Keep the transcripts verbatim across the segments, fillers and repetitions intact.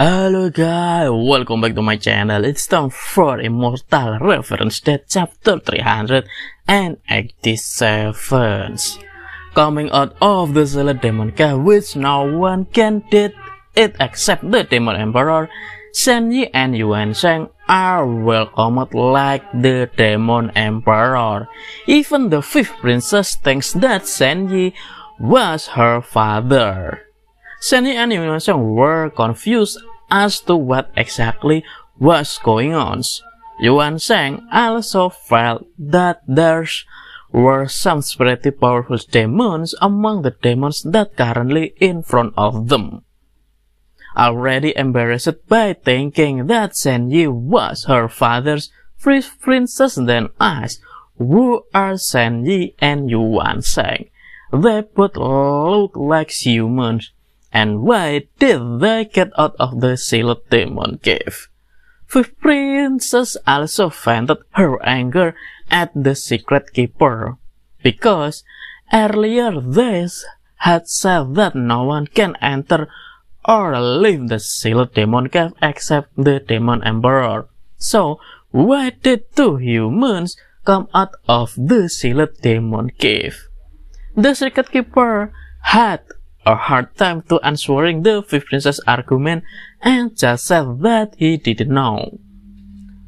Hello guys, welcome back to my channel. It's time for Immortal Reverence Dad chapter three hundred eighty-seven. Coming out of the Zealot Demon Cave, which no one can did it except the Demon Emperor, Shen Yi and Yuan Sheng are welcomed like the Demon Emperor. Even the fifth princess thinks that Shen Yi was her father. Shen Yi and Yuan Sheng were confused as to what exactly was going on. Yuan Sheng also felt that there were some pretty powerful demons among the demons that currently in front of them. Already embarrassed by thinking that Shen Yi was her father's free princess than us, who are Shen Yi and Yuan Sheng. They both look like humans. And why did they get out of the Sealed Demon Cave? The princess also vented her anger at the secret keeper, because earlier they had said that no one can enter or leave the Sealed Demon Cave except the Demon Emperor. So why did two humans come out of the Sealed Demon Cave? The secret keeper had a hard time to answering the fifth princess argument and just said that he didn't know.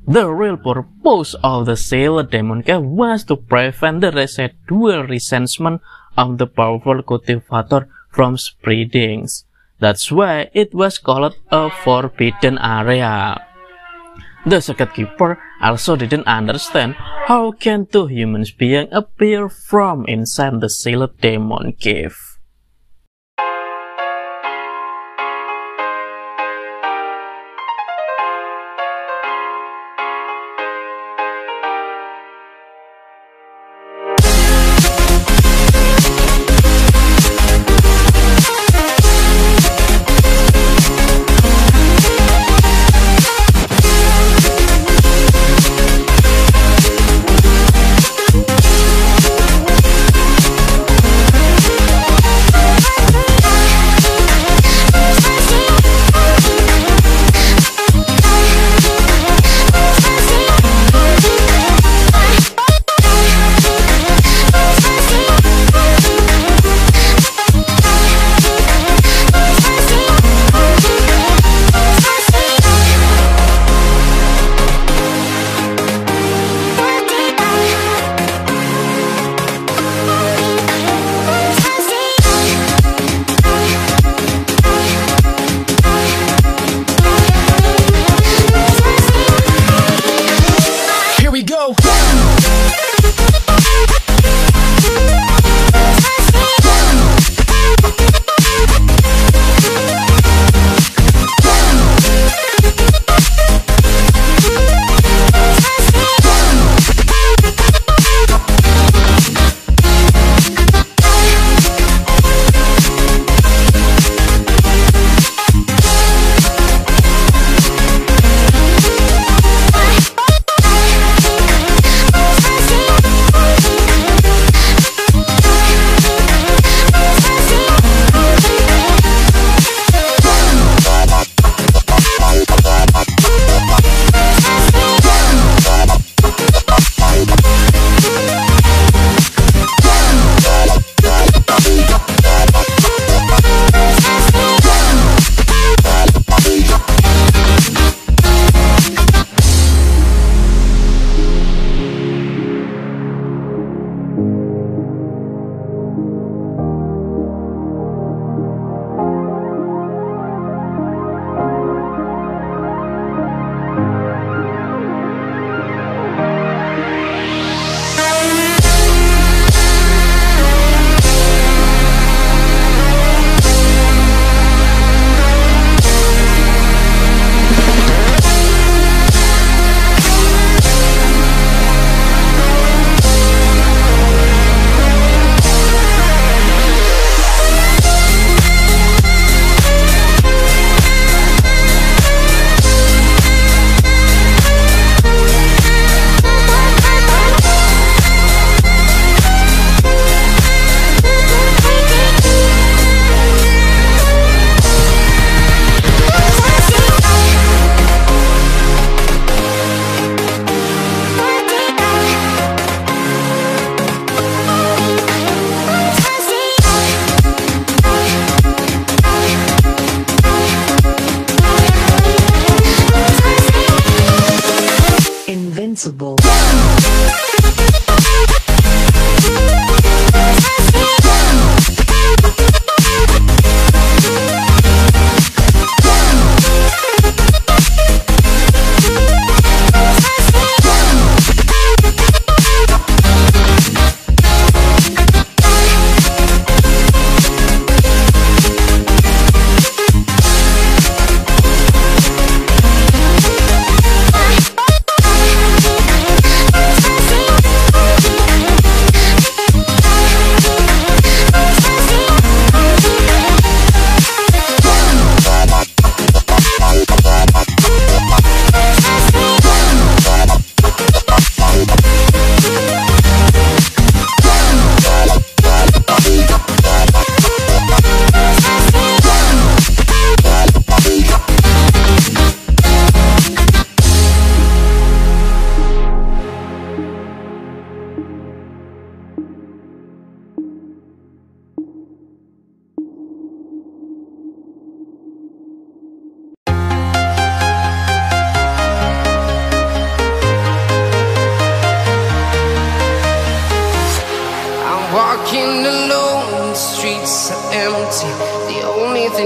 The real purpose of the Sealed Demon Cave was to prevent the residual resentment of the powerful cultivator from spreading. That's why it was called a forbidden area. The secret keeper also didn't understand how can two human beings appear from inside the Sealed Demon Cave.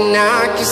and I can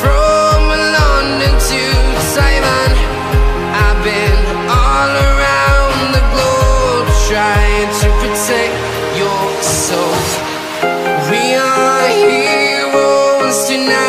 from London to Taiwan. I've been all around the globe, trying to protect your soul. We are heroes tonight.